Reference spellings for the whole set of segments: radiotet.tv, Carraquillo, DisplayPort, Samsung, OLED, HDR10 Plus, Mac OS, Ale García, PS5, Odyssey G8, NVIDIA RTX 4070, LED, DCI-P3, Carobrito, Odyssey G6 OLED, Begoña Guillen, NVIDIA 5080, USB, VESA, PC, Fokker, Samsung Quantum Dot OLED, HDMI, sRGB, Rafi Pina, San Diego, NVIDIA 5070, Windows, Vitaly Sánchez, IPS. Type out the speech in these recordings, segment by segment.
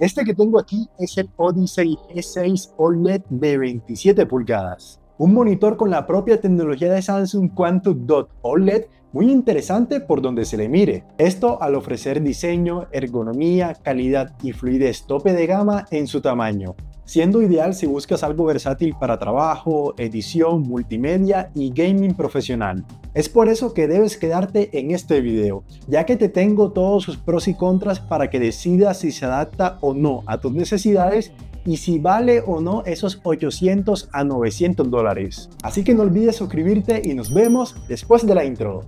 Este que tengo aquí es el Odyssey G6 OLED de 27 pulgadas. Un monitor con la propia tecnología de Samsung Quantum Dot OLED, muy interesante por donde se le mire. Esto al ofrecer diseño, ergonomía, calidad y fluidez tope de gama en su tamaño, siendo ideal si buscas algo versátil para trabajo, edición, multimedia y gaming profesional. Es por eso que debes quedarte en este video, ya que te tengo todos sus pros y contras para que decidas si se adapta o no a tus necesidades y si vale o no esos $800 a $900. Así que no olvides suscribirte y nos vemos después de la intro.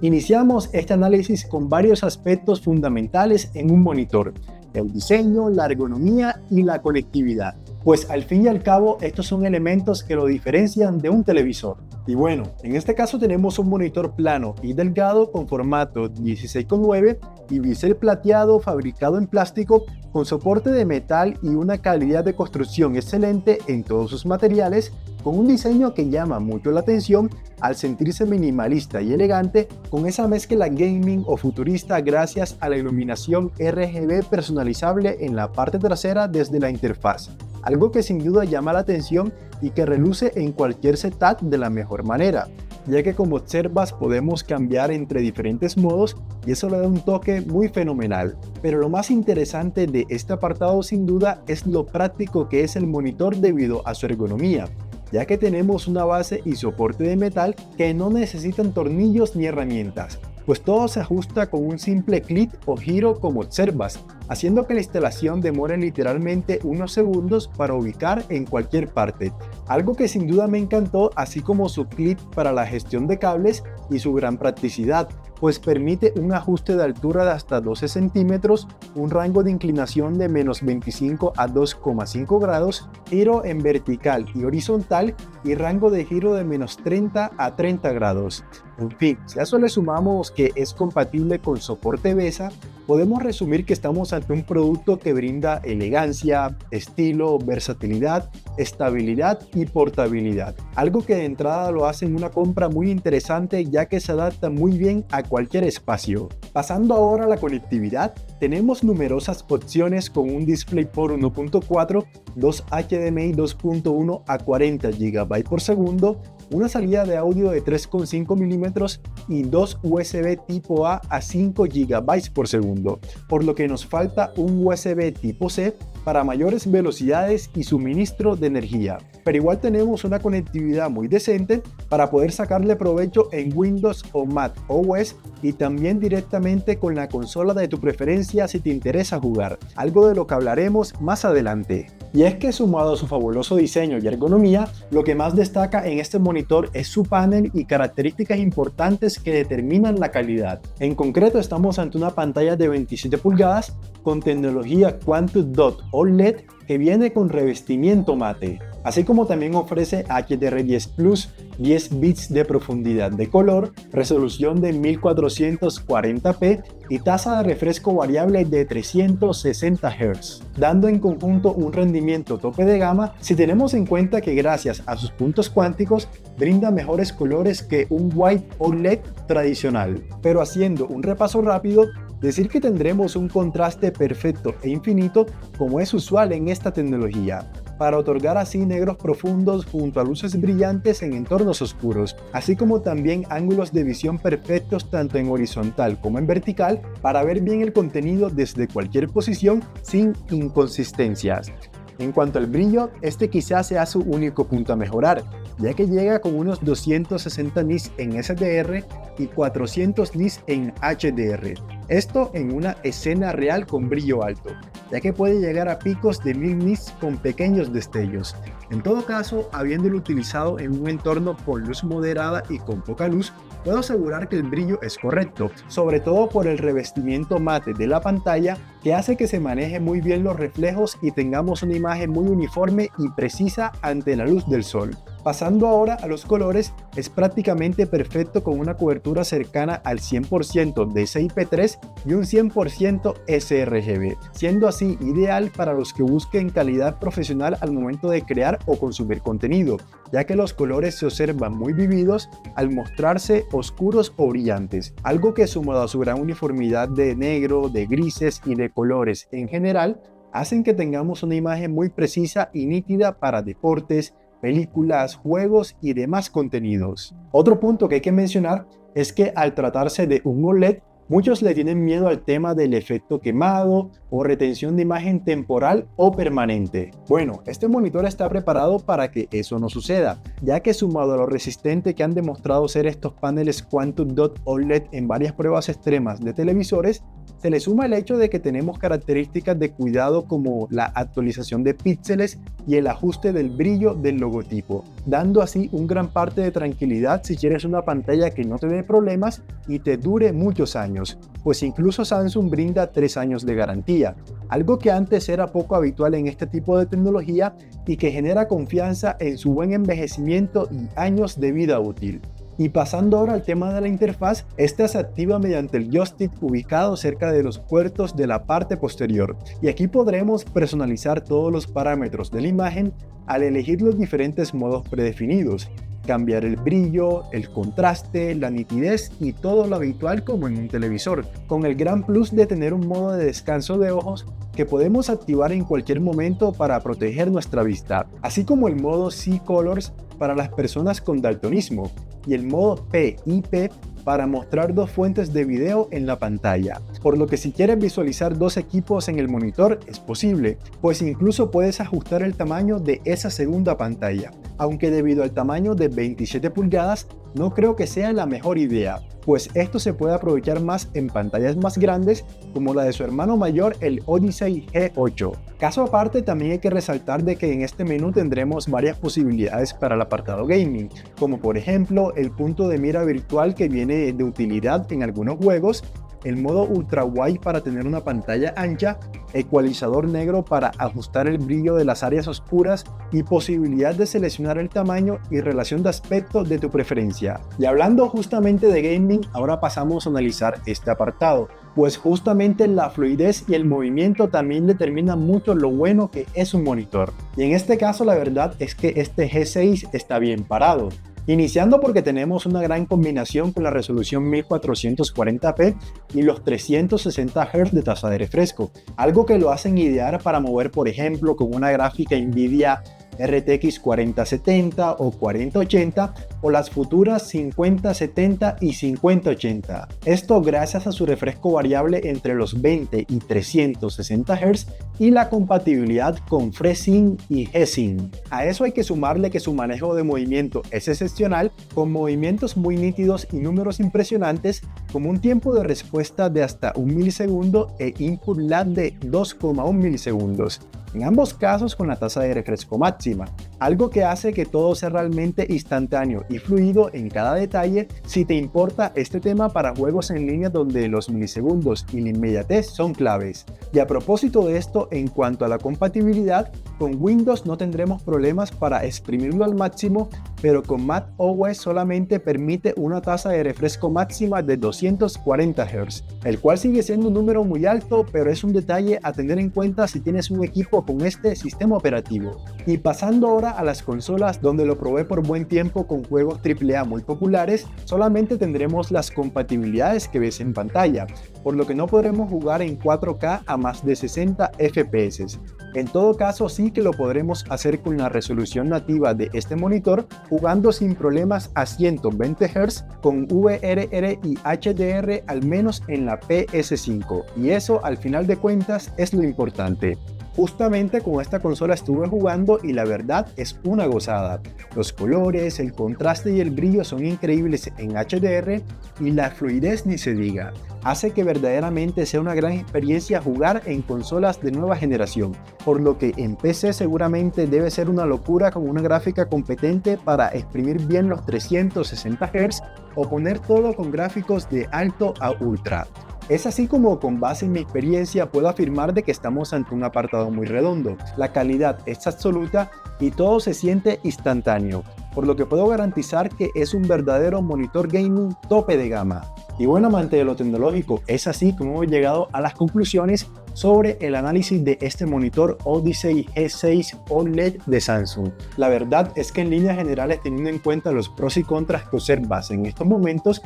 Iniciamos este análisis con varios aspectos fundamentales en un monitor: el diseño, la ergonomía y la conectividad, pues al fin y al cabo estos son elementos que lo diferencian de un televisor. Y bueno, en este caso tenemos un monitor plano y delgado con formato 16:9 y bisel plateado fabricado en plástico con soporte de metal y una calidad de construcción excelente en todos sus materiales, con un diseño que llama mucho la atención al sentirse minimalista y elegante, con esa mezcla gaming o futurista gracias a la iluminación RGB personalizable en la parte trasera desde la interfaz, algo que sin duda llama la atención y que reluce en cualquier setup de la mejor manera, ya que como observas podemos cambiar entre diferentes modos y eso le da un toque muy fenomenal. Pero lo más interesante de este apartado sin duda es lo práctico que es el monitor debido a su ergonomía, ya que tenemos una base y soporte de metal que no necesitan tornillos ni herramientas, pues todo se ajusta con un simple clic o giro como observas, haciendo que la instalación demore literalmente unos segundos para ubicar en cualquier parte, algo que sin duda me encantó, así como su clip para la gestión de cables y su gran practicidad, pues permite un ajuste de altura de hasta 12 centímetros, un rango de inclinación de -25 a 2,5 grados, giro en vertical y horizontal y rango de giro de -30 a 30 grados. En fin, si a eso le sumamos que es compatible con soporte VESA, podemos resumir que estamos ante un producto que brinda elegancia, estilo, versatilidad, estabilidad y portabilidad, algo que de entrada lo hace una compra muy interesante, ya que se adapta muy bien a cualquier espacio. Pasando ahora a la conectividad, tenemos numerosas opciones con un DisplayPort 1.4, dos HDMI 2.1 a 40 GB por segundo, una salida de audio de 3,5 milímetros y dos USB tipo A a 5 GB por segundo, por lo que nos falta un USB tipo C para mayores velocidades y suministro de energía. Pero igual tenemos una conectividad muy decente para poder sacarle provecho en Windows o Mac OS y también directamente con la consola de tu preferencia si te interesa jugar, algo de lo que hablaremos más adelante. Y es que sumado a su fabuloso diseño y ergonomía, lo que más destaca en este monitor es su panel y características importantes que determinan la calidad. En concreto, estamos ante una pantalla de 27 pulgadas con tecnología Quantum Dot OLED que viene con revestimiento mate, así como también ofrece HDR10 Plus, 10 bits de profundidad de color, resolución de 1440p y tasa de refresco variable de 360 Hz, dando en conjunto un rendimiento tope de gama si tenemos en cuenta que gracias a sus puntos cuánticos brinda mejores colores que un White OLED tradicional. Pero haciendo un repaso rápido, decir que tendremos un contraste perfecto e infinito como es usual en esta tecnología, para otorgar así negros profundos junto a luces brillantes en entornos oscuros, así como también ángulos de visión perfectos tanto en horizontal como en vertical para ver bien el contenido desde cualquier posición sin inconsistencias. En cuanto al brillo, este quizás sea su único punto a mejorar, ya que llega con unos 260 nits en SDR y 400 nits en HDR, esto en una escena real con brillo alto, ya que puede llegar a picos de 1000 nits con pequeños destellos. En todo caso, habiéndolo utilizado en un entorno con luz moderada y con poca luz, puedo asegurar que el brillo es correcto, sobre todo por el revestimiento mate de la pantalla que hace que se maneje muy bien los reflejos y tengamos una imagen muy uniforme y precisa ante la luz del sol. Pasando ahora a los colores, es prácticamente perfecto con una cobertura cercana al 100% DCI-P3 y un 100% sRGB, siendo así ideal para los que busquen calidad profesional al momento de crear o consumir contenido, ya que los colores se observan muy vividos al mostrarse oscuros o brillantes, algo que sumado a su gran uniformidad de negro, de grises y de colores en general, hacen que tengamos una imagen muy precisa y nítida para deportes, películas, juegos y demás contenidos. Otro punto que hay que mencionar es que al tratarse de un OLED, muchos le tienen miedo al tema del efecto quemado o retención de imagen temporal o permanente. Bueno, este monitor está preparado para que eso no suceda, ya que sumado a lo resistente que han demostrado ser estos paneles Quantum Dot OLED en varias pruebas extremas de televisores, se le suma el hecho de que tenemos características de cuidado como la actualización de píxeles y el ajuste del brillo del logotipo, dando así un gran parte de tranquilidad si quieres una pantalla que no te dé problemas y te dure muchos años, pues incluso Samsung brinda 3 años de garantía, algo que antes era poco habitual en este tipo de tecnología y que genera confianza en su buen envejecimiento y años de vida útil. Y pasando ahora al tema de la interfaz, esta se activa mediante el joystick ubicado cerca de los puertos de la parte posterior, y aquí podremos personalizar todos los parámetros de la imagen al elegir los diferentes modos predefinidos, cambiar el brillo, el contraste, la nitidez y todo lo habitual como en un televisor, con el gran plus de tener un modo de descanso de ojos que podemos activar en cualquier momento para proteger nuestra vista, así como el modo Sea Colors para las personas con daltonismo y el modo PIP para mostrar dos fuentes de video en la pantalla, por lo que si quieres visualizar dos equipos en el monitor es posible, pues incluso puedes ajustar el tamaño de esa segunda pantalla, aunque debido al tamaño de 27 pulgadas no creo que sea la mejor idea, pues esto se puede aprovechar más en pantallas más grandes como la de su hermano mayor, el Odyssey G8. Caso aparte, también hay que resaltar de que en este menú tendremos varias posibilidades para el apartado gaming, como por ejemplo el punto de mira virtual que viene de utilidad en algunos juegos, el modo ultra wide para tener una pantalla ancha, ecualizador negro para ajustar el brillo de las áreas oscuras y posibilidad de seleccionar el tamaño y relación de aspecto de tu preferencia. Y hablando justamente de gaming, ahora pasamos a analizar este apartado, pues justamente la fluidez y el movimiento también determinan mucho lo bueno que es un monitor. Y en este caso la verdad es que este G6 está bien parado. Iniciando porque tenemos una gran combinación con la resolución 1440p y los 360 Hz de tasa de refresco, algo que lo hacen ideal para mover por ejemplo con una gráfica NVIDIA RTX 4070 o 4080 o las futuras 5070 y 5080. Esto gracias a su refresco variable entre los 20 y 360 Hz y la compatibilidad con FreeSync y G-Sync. A eso hay que sumarle que su manejo de movimiento es excepcional, con movimientos muy nítidos y números impresionantes, como un tiempo de respuesta de hasta 1 milisegundo e input lag de 2,1 milisegundos. En ambos casos con la tasa de refresco máxima, algo que hace que todo sea realmente instantáneo y fluido en cada detalle si te importa este tema para juegos en línea donde los milisegundos y la inmediatez son claves. Y a propósito de esto, en cuanto a la compatibilidad, con Windows no tendremos problemas para exprimirlo al máximo, pero con Mac OS solamente permite una tasa de refresco máxima de 240 Hz, el cual sigue siendo un número muy alto, pero es un detalle a tener en cuenta si tienes un equipo con este sistema operativo. Y pasando ahora a las consolas, donde lo probé por buen tiempo con juegos AAA muy populares, solamente tendremos las compatibilidades que ves en pantalla, por lo que no podremos jugar en 4K a más de 60 FPS. En todo caso sí que lo podremos hacer con la resolución nativa de este monitor, jugando sin problemas a 120 Hz con VRR y HDR al menos en la PS5, y eso al final de cuentas es lo importante. Justamente con esta consola estuve jugando y la verdad es una gozada. Los colores, el contraste y el brillo son increíbles en HDR y la fluidez ni se diga. Hace que verdaderamente sea una gran experiencia jugar en consolas de nueva generación, por lo que en PC seguramente debe ser una locura con una gráfica competente para exprimir bien los 360 Hz o poner todo con gráficos de alto a ultra. Es así como con base en mi experiencia puedo afirmar de que estamos ante un apartado muy redondo, la calidad es absoluta y todo se siente instantáneo. por lo que puedo garantizar que es un verdadero monitor gaming tope de gama. Y bueno, amante de lo tecnológico, es así como hemos llegado a las conclusiones sobre el análisis de este monitor Odyssey G6 OLED de Samsung. La verdad es que en líneas generales, teniendo en cuenta los pros y contras que observas en estos momentos,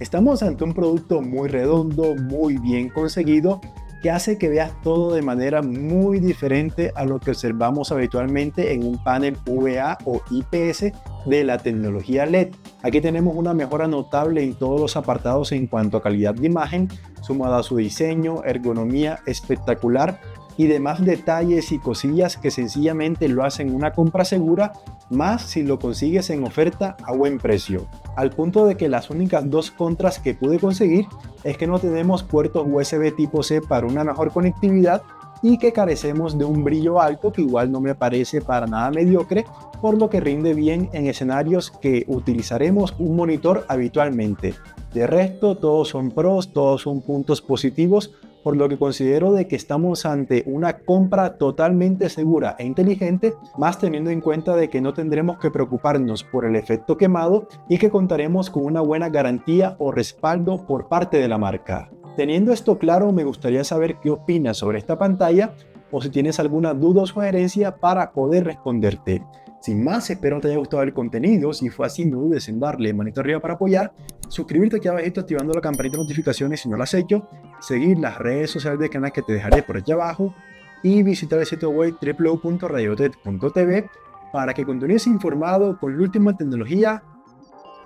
estamos ante un producto muy redondo, muy bien conseguido, que hace que veas todo de manera muy diferente a lo que observamos habitualmente en un panel VA o IPS de la tecnología LED. Aquí tenemos una mejora notable en todos los apartados en cuanto a calidad de imagen, sumada a su diseño, ergonomía espectacular y demás detalles y cosillas que sencillamente lo hacen una compra segura, más si lo consigues en oferta a buen precio. Al punto de que las únicas dos contras que pude conseguir es que no tenemos puertos USB tipo C para una mejor conectividad y que carecemos de un brillo alto, que igual no me parece para nada mediocre, por lo que rinde bien en escenarios que utilizaremos un monitor habitualmente. De resto, todos son pros, todos son puntos positivos, por lo que considero de que estamos ante una compra totalmente segura e inteligente, más teniendo en cuenta de que no tendremos que preocuparnos por el efecto quemado y que contaremos con una buena garantía o respaldo por parte de la marca. Teniendo esto claro, me gustaría saber qué opinas sobre esta pantalla o si tienes alguna duda o sugerencia para poder responderte. Sin más, espero que te haya gustado el contenido. Si fue así, no dudes en darle manito arriba para apoyar, suscribirte aquí abajito activando la campanita de notificaciones si no lo has hecho, seguir las redes sociales del canal que te dejaré por allá abajo y visitar el sitio web www.radiotet.tv para que continúes informado con la última tecnología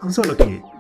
a un solo clic.